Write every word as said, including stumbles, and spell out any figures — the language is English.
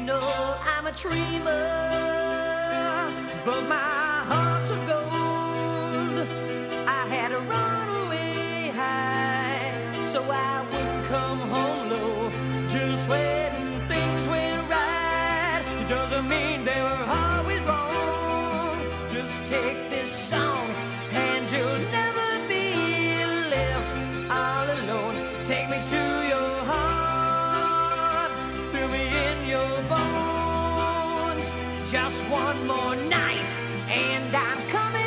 You know I'm a dreamer, but my heart's of gold. I had to run away high so I wouldn't come home low. Just when things went right, it doesn't mean they were always wrong. Just take this song and you'll never be left all alone. Take me to your heart, fill me in your bones. Just one more night and I'm coming.